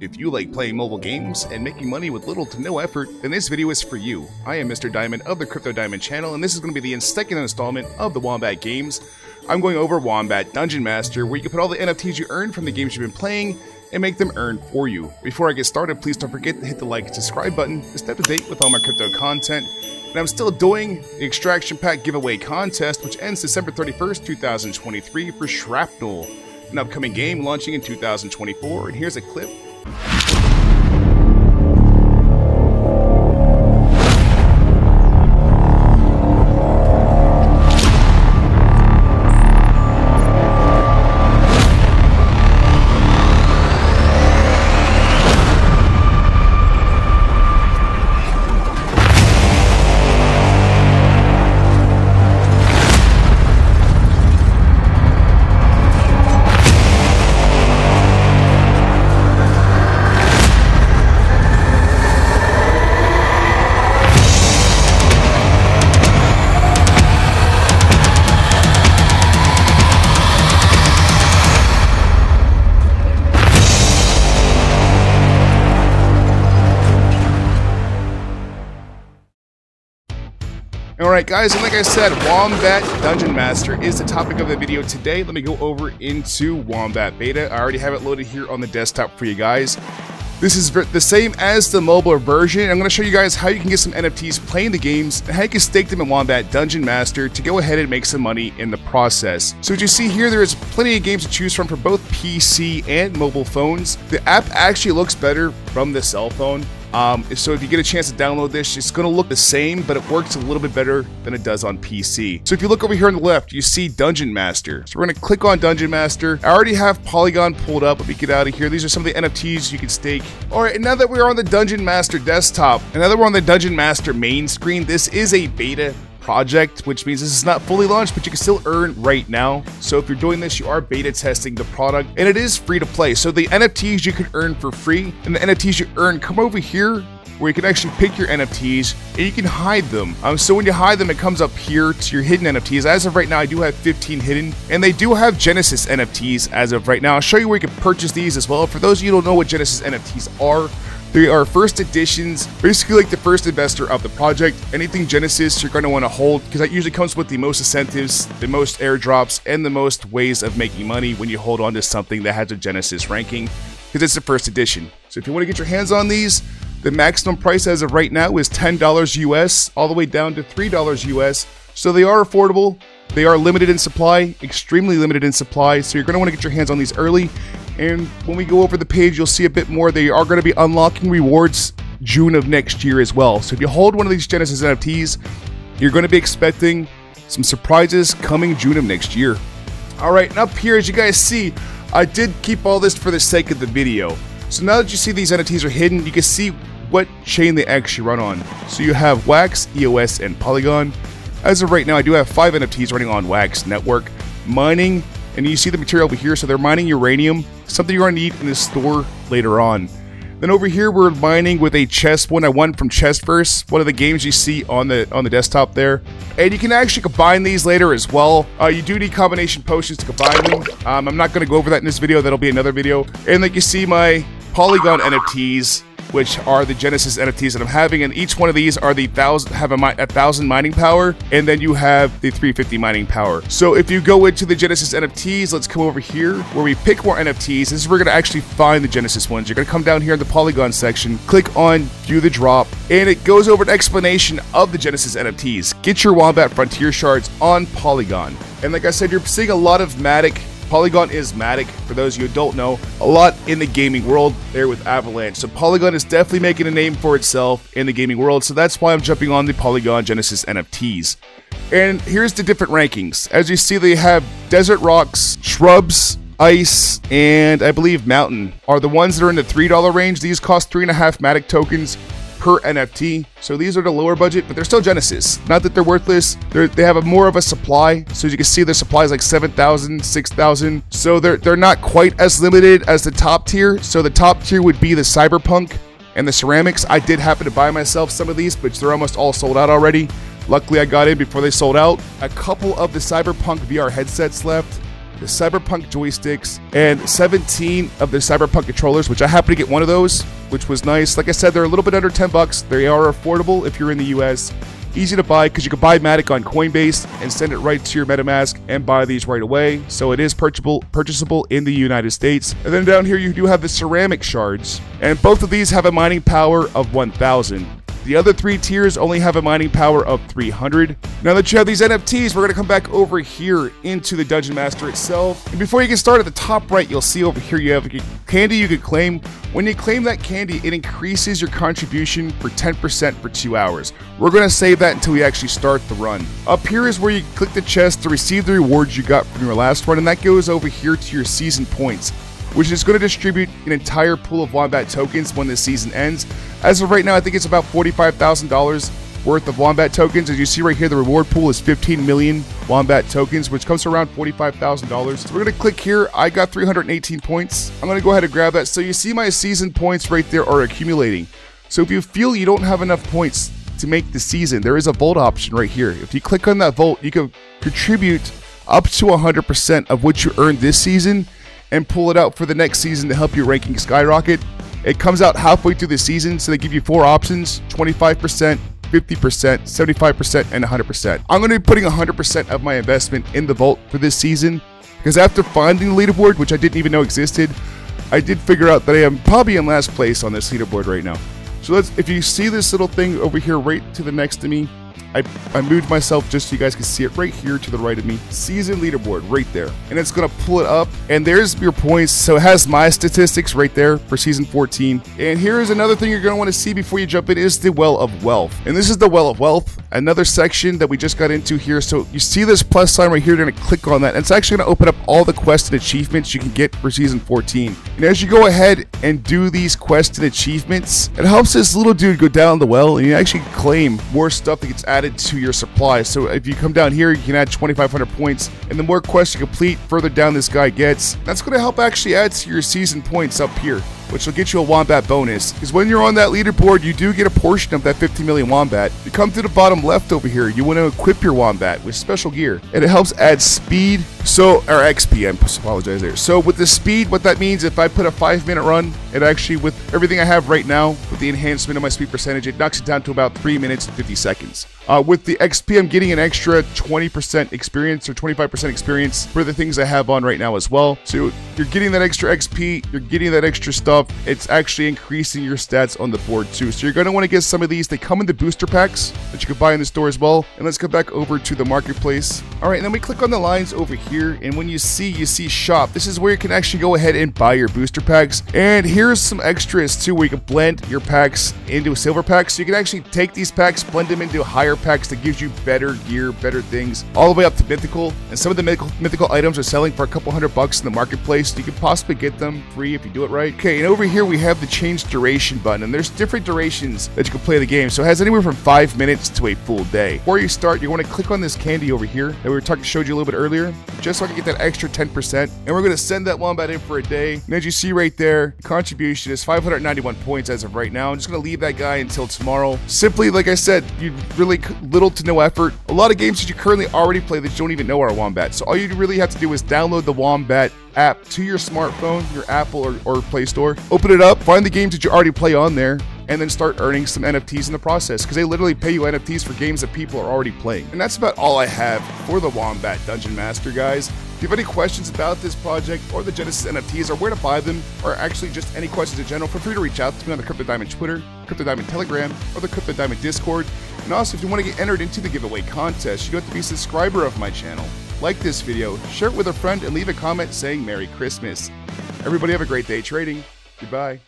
If you like playing mobile games and making money with little to no effort, then this video is for you. I am Mr. Diamond of the Crypto Diamond channel, and this is going to be the second installment of the Wombat Games. I'm going over Wombat Dungeon Master, where you can put all the NFTs you earn from the games you've been playing and make them earn for you. Before I get started, please don't forget to hit the like and subscribe button to stay up to date with all my crypto content. And I'm still doing the Extraction Pack giveaway contest, which ends December 31st, 2023 for Shrapnel, an upcoming game launching in 2024, and here's a clip. Alright guys, and like I said, Wombat Dungeon Master is the topic of the video today. Let me go over into Wombat Beta. I already have it loaded here on the desktop for you guys. This is the same as the mobile version. I'm going to show you guys how you can get some NFTs playing the games and how you can stake them in Wombat Dungeon Master to go ahead and make some money in the process. So as you see here, there is plenty of games to choose from for both PC and mobile phones. The app actually looks better from the cell phone. So if you get a chance to download this, it's going to look the same, but it works a little bit better than it does on PC. So if you look over here on the left, you see Dungeon Master. So we're going to click on Dungeon Master. I already have Polygon pulled up. Let me get out of here. These are some of the NFTs you can stake. All right, now that we're on the Dungeon Master desktop, and now that we're on the Dungeon Master main screen, this is a beta project, which means this is not fully launched, but you can still earn right now. So if you're doing this, you are beta testing the product, and it is free to play. So the NFTs you can earn for free, and the NFTs you earn come over here where you can actually pick your NFTs and you can hide them. So when you hide them, it comes up here to your hidden NFTs. As of right now, I do have 15 hidden, and they do have Genesis NFTs as of right now. I'll show you where you can purchase these as well. For those of you who don't know what Genesis NFTs are, they are first editions, basically like the first investor of the project. Anything Genesis you're going to want to hold, because that usually comes with the most incentives, the most airdrops, and the most ways of making money when you hold on to something that has a Genesis ranking, because it's the first edition. So if you want to get your hands on these, the maximum price as of right now is $10 US, all the way down to $3 US. So they are affordable, they are limited in supply, extremely limited in supply, so you're going to want to get your hands on these early. And when we go over the page, you'll see a bit more. They are going to be unlocking rewards June of next year as well. So if you hold one of these Genesis NFTs, you're going to be expecting some surprises coming June of next year. All right, and up here, as you guys see, I did keep all this for the sake of the video. So now that you see these NFTs are hidden, you can see what chain they actually run on. So you have WAX, EOS, and Polygon. As of right now, I do have 5 NFTs running on WAX network mining. And you see the material over here, so they're mining uranium, something you're going to need in the store later on. Then over here we're mining with a chest one I won from Chestverse, one of the games you see on the desktop there. And you can actually combine these later as well. You do need combination potions to combine them. I'm not going to go over that in this video, that'll be another video. And like you see my Polygon NFTs, which are the Genesis NFTs that I'm having, and each one of these are the 1,000 mining power, and then you have the 350 mining power. So if you go into the Genesis NFTs, let's come over here where we pick more NFTs. This is where we're gonna actually find the Genesis ones. You're gonna come down here in the Polygon section, click on View the Drop, and it goes over an explanation of the Genesis NFTs. Get your Wombat Frontier shards on Polygon. And like I said, you're seeing a lot of Matic. Polygon is Matic, for those of you who don't know, a lot in the gaming world there with Avalanche. So Polygon is definitely making a name for itself in the gaming world, so that's why I'm jumping on the Polygon Genesis NFTs. And here's the different rankings. As you see, they have desert rocks, shrubs, ice, and I believe mountain are the ones that are in the $3 range. These cost 3.5 Matic tokens per NFT. So these are the lower budget, but they're still Genesis. Not that they're worthless. They have more of a supply. So as you can see, their supply is like 7,000, 6,000. So they're not quite as limited as the top tier. So the top tier would be the Cyberpunk and the ceramics. I did happen to buy myself some of these, but they're almost all sold out already. Luckily, I got in before they sold out. A couple of the Cyberpunk VR headsets left. the Cyberpunk joysticks, and 17 of the Cyberpunk controllers, which I happened to get one of those, which was nice. Like I said, they're a little bit under 10 bucks. They are affordable if you're in the US. Easy to buy because you can buy Matic on Coinbase and send it right to your MetaMask and buy these right away. So it is purchasable in the United States. And then down here you do have the ceramic shards, and both of these have a mining power of 1,000. The other three tiers only have a mining power of 300. Now that you have these NFTs, we're going to come back over here into the Dungeon Master itself. And before you get started, at the top right, you'll see over here you have candy you can claim. When you claim that candy, it increases your contribution for 10% for 2 hours. We're going to save that until we actually start the run. Up here is where you click the chest to receive the rewards you got from your last run, and that goes over here to your season points, which is going to distribute an entire pool of Wombat tokens when the season ends. As of right now, I think it's about $45,000 worth of Wombat tokens. As you see right here, the reward pool is 15 million Wombat tokens, which comes to around $45,000. So we're going to click here. I got 318 points. I'm going to go ahead and grab that. So you see my season points right there are accumulating. So if you feel you don't have enough points to make the season, there is a vault option right here. If you click on that vault, you can contribute up to 100% of what you earned this season and pull it out for the next season to help your ranking skyrocket. It comes out halfway through the season, so they give you four options: 25%, 50%, 75%, and 100%. I'm going to be putting 100% of my investment in the vault for this season, because after finding the leaderboard, which I didn't even know existed, I did figure out that I am probably in last place on this leaderboard right now. So if you see this little thing over here right to the next to me, I moved myself just so you guys can see it right here to the right of me. Season leaderboard right there. And it's going to pull it up. And there's your points. So it has my statistics right there for season 14. And here's another thing you're going to want to see before you jump in is the Well of Wealth. And this is the Well of Wealth, another section that we just got into here. So you see this plus sign right here. You're going to click on that. And it's actually going to open up all the quests and achievements you can get for season 14. And as you go ahead and do these quests and achievements, it helps this little dude go down the well and you actually claim more stuff that gets added to your supply. So if you come down here, you can add 2,500 points, and the more quests you complete, further down this guy gets. That's going to help actually add to your season points up here, which will get you a Wombat bonus, because when you're on that leaderboard, you do get a portion of that 50 million Wombat. You come to the bottom left over here, you want to equip your Wombat with special gear, and it helps add speed. So, or XP, I apologize there. So with the speed, what that means, if I put a 5-minute run, it actually, with everything I have right now, with the enhancement of my speed percentage, it knocks it down to about 3 minutes and 50 seconds. With the XP, I'm getting an extra 20% experience or 25% experience for the things I have on right now as well. So you're getting that extra XP, you're getting that extra stuff. It's actually increasing your stats on the board too. So you're going to want to get some of these. They come in the booster packs that you can buy in the store as well. And let's go back over to the marketplace. All right, and then we click on the lines over here. And when you see shop. This is where you can actually go ahead and buy your booster packs. And here's some extras too, where you can blend your packs into a silver pack. So you can actually take these packs, blend them into higher packs that gives you better gear, better things, all the way up to mythical. And some of the mythical items are selling for a couple $100 in the marketplace. You could possibly get them free if you do it right. Okay, and over here we have the change duration button, and there's different durations that you can play the game. So it has anywhere from 5 minutes to a full day. Before you start, you want to click on this candy over here that we were showed you a little bit earlier, just so I can get that extra 10%. And we're going to send that Wombat in for a day. And as you see right there, the contribution is 591 points as of right now. I'm just going to leave that guy until tomorrow. Simply, like I said, you really little to no effort. A lot of games that you currently already play that you don't even know are Wombat. So all you really have to do is download the Wombat app to your smartphone, your Apple or Play Store. Open it up, find the games that you already play on there, and then start earning some NFTs in the process, because they literally pay you NFTs for games that people are already playing. And that's about all I have for the Wombat Dungeon Master, guys. If you have any questions about this project or the Genesis NFTs or where to buy them, or actually just any questions in general, feel free to reach out to me on the Crypto Diamond Twitter, Crypto Diamond Telegram, or the Crypto Diamond Discord. And also, if you want to get entered into the giveaway contest, you do have to be a subscriber of my channel, like this video, share it with a friend, and leave a comment saying Merry Christmas. Everybody have a great day trading. Goodbye.